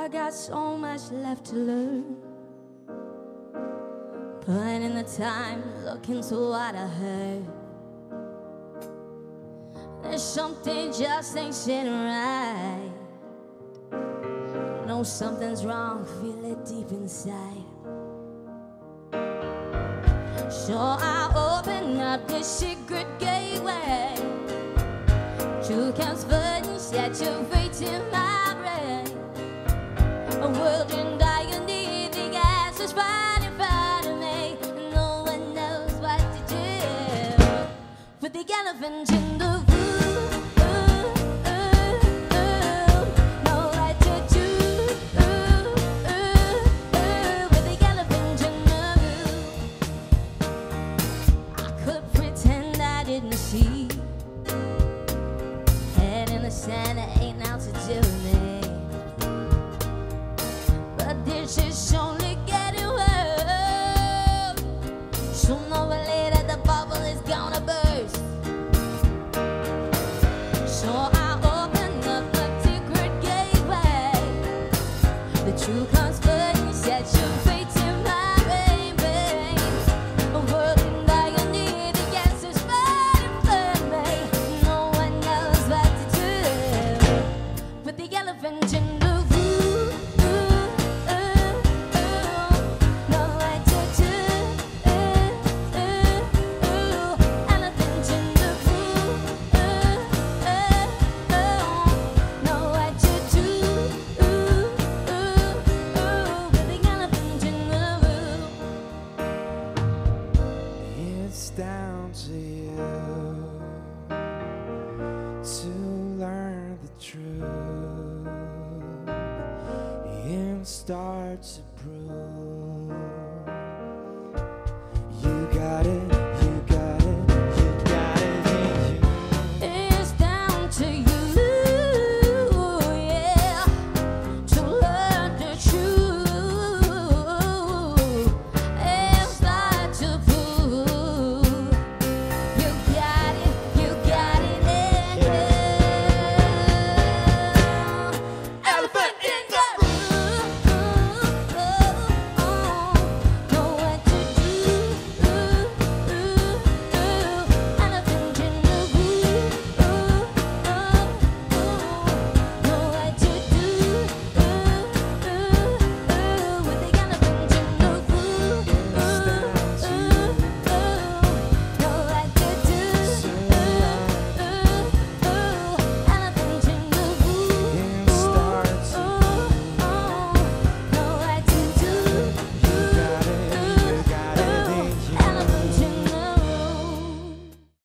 I got so much left to learn. Putting in the time, looking to what I heard. There's something just ain't sitting right. Know something's wrong, feel it deep inside. So I open up this secret gateway to confidence that you're waiting my brain. A world in agony, the gas is right in front of me, and no one knows what to do. With the elephant in the room. And it ain't now to do with me, but this is only getting worse. Sooner or later the bubble is gonna burst. So I open up the secret gateway, the true confidence that you face in my brain. A world in agony, the answers right in front of me. No one knows what to do. But the elephant in the down to you.